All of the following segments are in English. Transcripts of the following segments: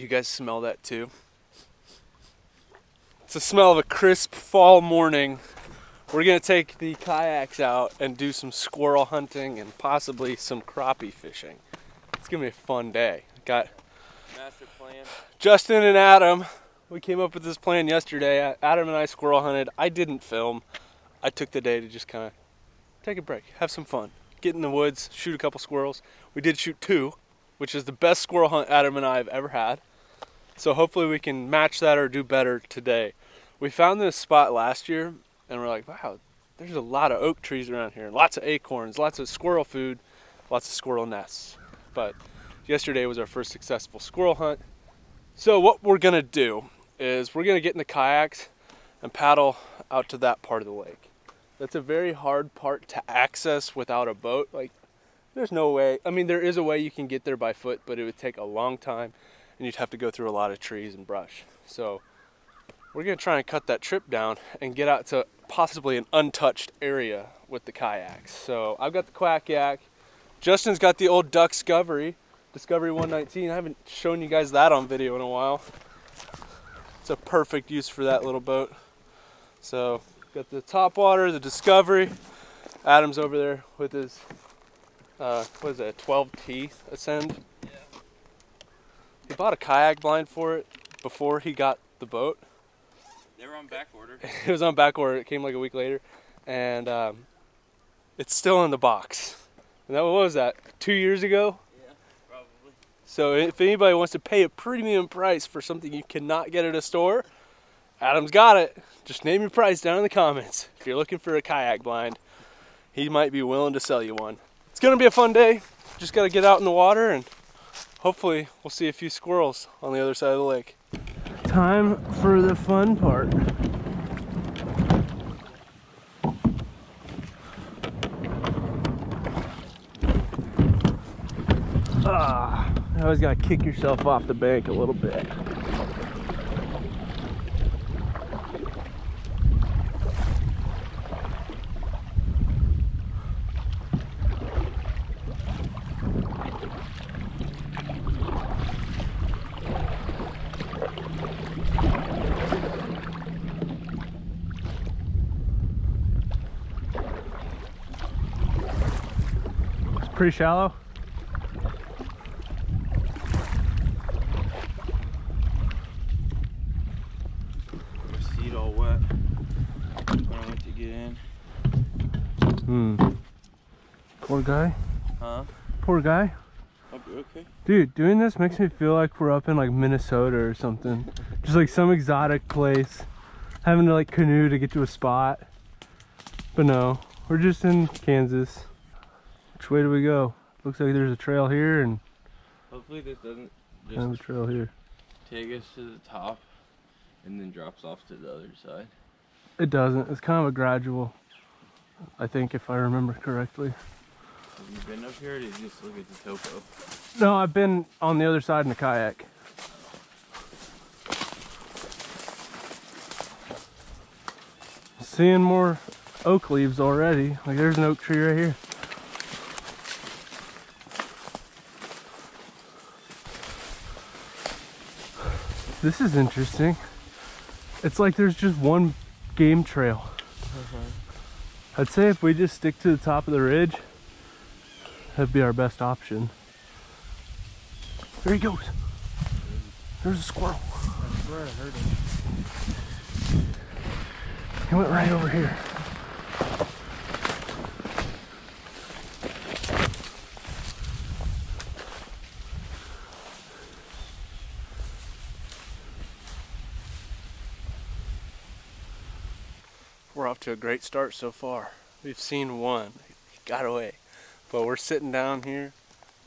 Do you guys smell that too? It's the smell of a crisp fall morning. We're gonna take the kayaks out and do some squirrel hunting and possibly some crappie fishing. It's gonna be a fun day. Got master plan. Justin and Adam. We came up with this plan yesterday. Adam and I squirrel hunted. I didn't film. I took the day to just kind of take a break, have some fun, get in the woods, shoot a couple squirrels. We did shoot two, which is the best squirrel hunt Adam and I have ever had. So hopefully we can match that or do better today. We found this spot last year and we're like, wow, there's a lot of oak trees around here, lots of acorns, lots of squirrel food, lots of squirrel nests. But yesterday was our first successful squirrel hunt. So what we're gonna do is we're gonna get in the kayaks and paddle out to that part of the lake. That's a very hard part to access without a boat. Like, there's no way. I mean, there is a way you can get there by foot, but it would take a long time and you'd have to go through a lot of trees and brush. So we're gonna try and cut that trip down and get out to possibly an untouched area with the kayaks. So I've got the Quack Yak. Justin's got the old Duck Discovery, Discovery 119. I haven't shown you guys that on video in a while. It's a perfect use for that little boat. So, got the topwater, the Discovery. Adam's over there with his, what is that, 12T Ascend? Yeah. He bought a kayak blind for it before he got the boat. They were on back order. It was on back order. It came like a week later. And it's still in the box. And that, what was that, 2 years ago? So if anybody wants to pay a premium price for something you cannot get at a store, Adam's got it. Just name your price down in the comments. If you're looking for a kayak blind, he might be willing to sell you one. It's gonna be a fun day. Just gotta get out in the water and hopefully we'll see a few squirrels on the other side of the lake. Time for the fun part. Ah. You always gotta kick yourself off the bank a little bit. It's pretty shallow. Poor guy. Huh? Poor guy. I'll be okay. Dude, doing this makes me feel like we're up in like Minnesota or something. Just like some exotic place. Having to like canoe to get to a spot. But no, we're just in Kansas. Which way do we go? Looks like there's a trail here and... Hopefully this doesn't just... have a trail here. Take us to the top and then drops off to the other side. It doesn't. It's kind of a gradual, I think, if I remember correctly. Have you been up here or did you just look at the topo? No, I've been on the other side in the kayak. Seeing more oak leaves already. Like there's an oak tree right here. This is interesting. It's like there's just one game trail. I'd say if we just stick to the top of the ridge, that'd be our best option. There he goes. There's a squirrel. I swear I heard him. He went right over here. We're off to a great start so far. We've seen one. He got away. But we're sitting down here.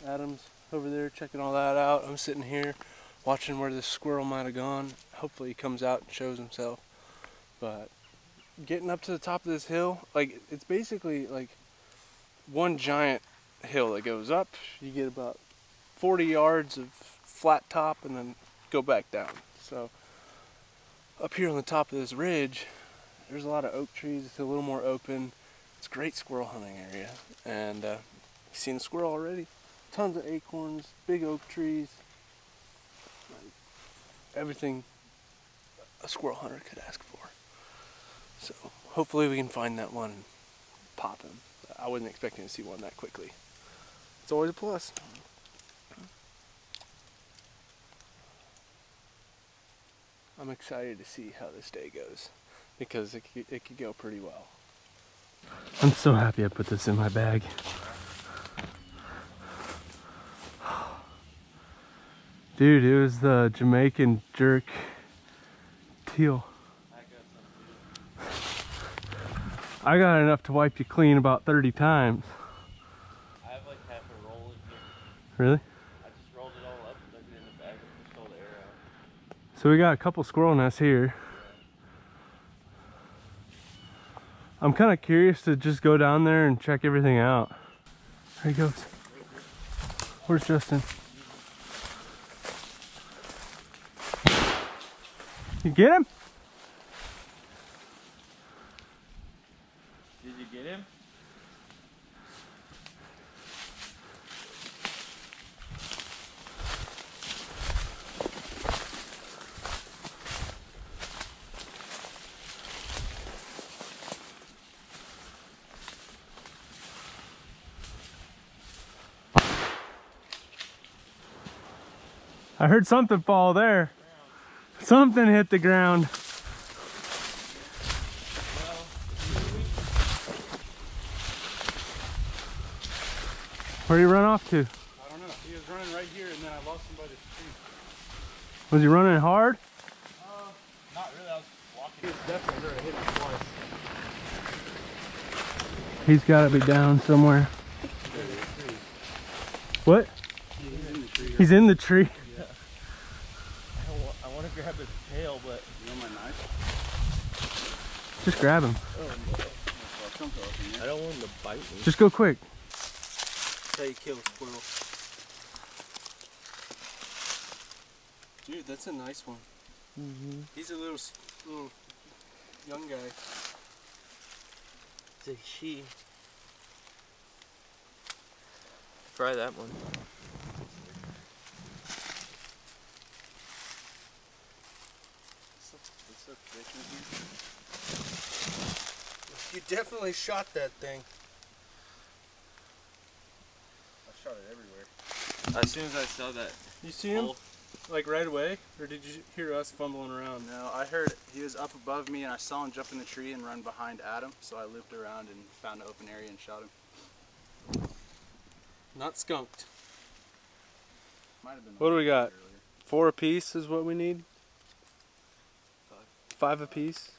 Adam's over there checking all that out. I'm sitting here watching where this squirrel might have gone. Hopefully he comes out and shows himself. But getting up to the top of this hill, like it's basically like one giant hill that goes up. You get about 40 yards of flat top and then go back down. So up here on the top of this ridge, there's a lot of oak trees. It's a little more open. It's a great squirrel hunting area. And you've seen the squirrel already. Tons of acorns, big oak trees. everything a squirrel hunter could ask for. So hopefully we can find that one and pop him. I wasn't expecting to see one that quickly. It's always a plus. I'm excited to see how this day goes because it could go pretty well. I'm so happy I put this in my bag. Dude, it was the Jamaican jerk teal. I got enough to wipe you clean about 30 times. I have like half a roll in here. Really? I just rolled it all up and took it in the bag and pushed all the air out. So we got a couple squirrel nests here. I'm kind of curious to just go down there and check everything out. There he goes. Where's Justin? You get him? Did you get him? I heard something fall there. Something hit the ground. Where'd he run off to? I don't know. He was running right here and then I lost him by the tree. Was he running hard? Not really. I was walking. He was definitely there. I hit him twice. He's got to be down somewhere. What? He's in the tree. Yeah. I want to grab his tail, but you know my knife. Just grab him. I don't want him to bite me. Just go quick. That's how you kill a squirrel. Dude, that's a nice one. Mm-hmm. He's a little young guy. It's a she. Fry that one. You definitely shot that thing. I shot it everywhere. As soon as I saw that. You see him? Like right away? Or did you hear us fumbling around? No, I heard it. He was up above me and I saw him jump in the tree and run behind Adam. So I looped around and found an open area and shot him. Not skunked. Might have been. What do we got? Earlier. 4 apiece is what we need? 5 apiece.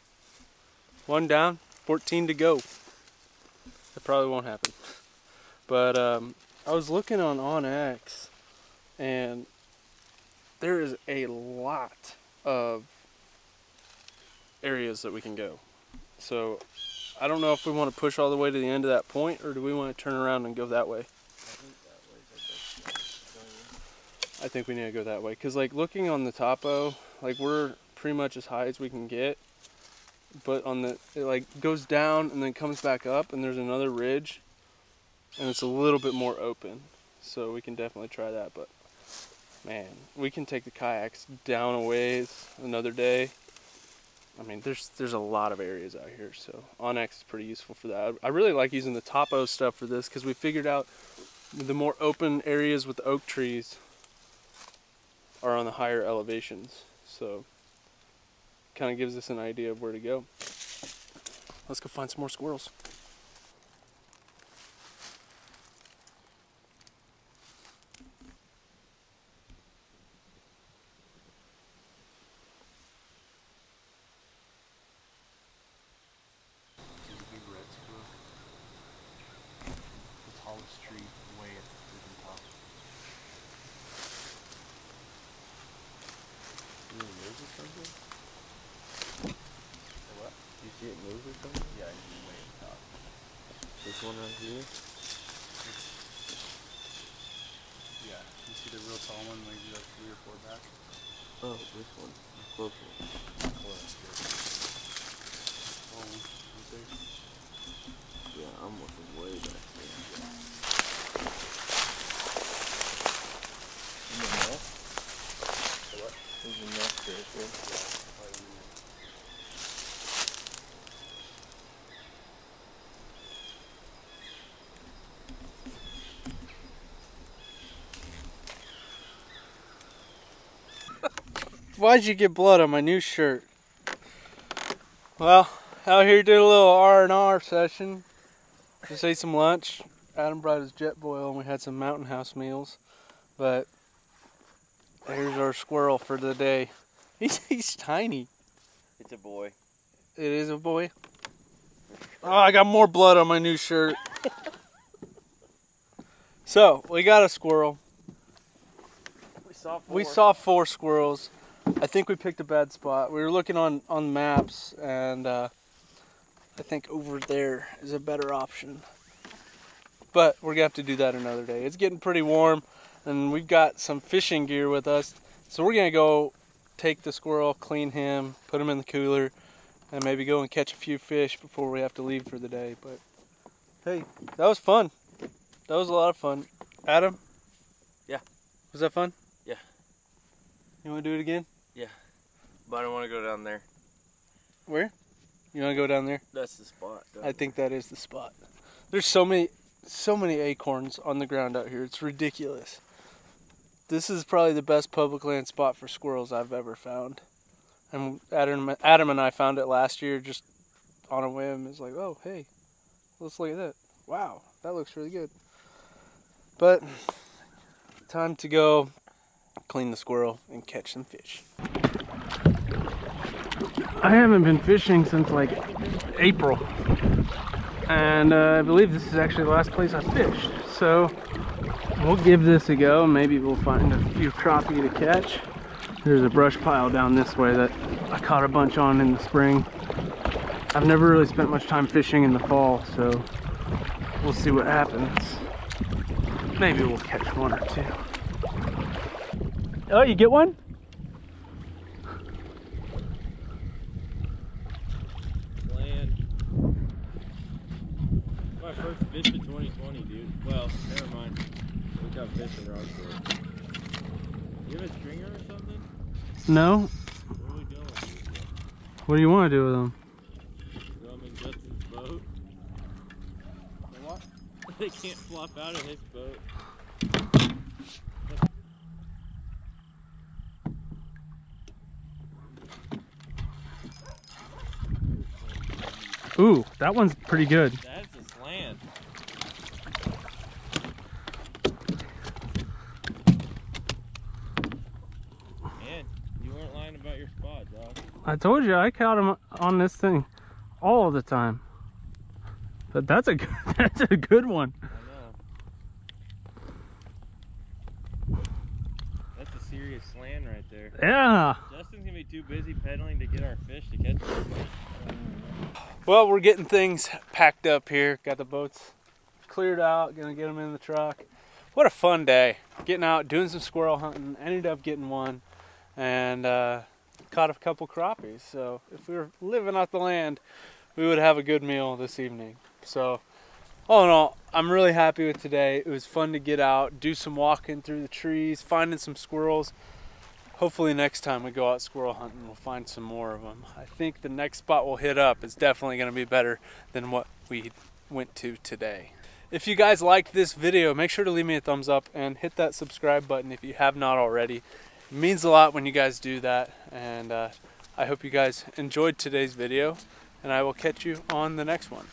1 down, 14 to go. That probably won't happen. But I was looking on Onyx and there is a lot of areas that we can go. So I don't know if we want to push all the way to the end of that point or do we want to turn around and go that way? I think we need to go that way because like looking on the topo, like we're pretty much as high as we can get, but on the it like goes down and then comes back up and there's another ridge and it's a little bit more open, so we can definitely try that. But man, we can take the kayaks down a ways another day. I mean there's a lot of areas out here, so Onyx is pretty useful for that. I really like using the topo stuff for this because we figured out the more open areas with the oak trees are on the higher elevations, so kind of gives us an idea of where to go. Let's go find some more squirrels. There's a big red squirrel. The tallest tree way at the top. Really, there's a squirrel. You see it move or something? Yeah, I see it way up top. This one right here? Yeah, you see the real tall one, maybe like 3 or 4 back? Oh, this one. Closer. Close, good. Oh, right there? Yeah, I'm looking way back there. Yeah. In the middle? What? There's enough here, dude. Why'd you get blood on my new shirt? Well, out here did a little R&R session. Just ate some lunch. Adam brought his jet boil and we had some Mountain House meals. But here's our squirrel for the day. He's tiny. It's a boy. It is a boy? Oh, I got more blood on my new shirt. So, we got a squirrel. We saw four squirrels. I think we picked a bad spot. We were looking on maps, and I think over there is a better option. But we're going to have to do that another day. It's getting pretty warm, and we've got some fishing gear with us. So we're going to go take the squirrel, clean him, put him in the cooler, and maybe go and catch a few fish before we have to leave for the day. But hey, that was fun. That was a lot of fun. Adam? Yeah. Was that fun? Yeah. You want to do it again? Yeah, but I don't want to go down there. Where? You want to go down there? That's the spot. I think that is the spot. There's so many acorns on the ground out here. It's ridiculous. This is probably the best public land spot for squirrels I've ever found. And Adam and I found it last year just on a whim. It's like, oh, hey, let's look at that. Wow, that looks really good. But time to go clean the squirrel and catch some fish. I haven't been fishing since like April, and I believe this is actually the last place I fished, so we'll give this a go. Maybe we'll find a few crappie to catch. There's a brush pile down this way that I caught a bunch on in the spring. I've never really spent much time fishing in the fall, so we'll see what happens. Maybe we'll catch one or two. Oh, you get one? Land. My first fish of 2020, dude. Well, never mind. We got fish in rock store. You have a stringer or something? No. Where are we going? What do you want to do with them? Throw them in Justin's boat. What? They can't flop out of his boat. Ooh, that one's pretty good. That's a slant. Man, you weren't lying about your spot, dog. I told you, I caught him on this thing all the time. But that's a good one. I know. That's a serious slant right there. Yeah. Justin's gonna be too busy pedaling to get our fish to catch this fish. Well, we're getting things packed up here. Got the boats cleared out, gonna get them in the truck. What a fun day. Getting out, doing some squirrel hunting. Ended up getting one and caught a couple crappies. So if we were living off the land, we would have a good meal this evening. So all in all, I'm really happy with today. It was fun to get out, do some walking through the trees, finding some squirrels. Hopefully next time we go out squirrel hunting, we'll find some more of them. I think the next spot we'll hit up is definitely going to be better than what we went to today. If you guys liked this video, make sure to leave me a thumbs up and hit that subscribe button if you have not already. It means a lot when you guys do that, and I hope you guys enjoyed today's video, and I will catch you on the next one.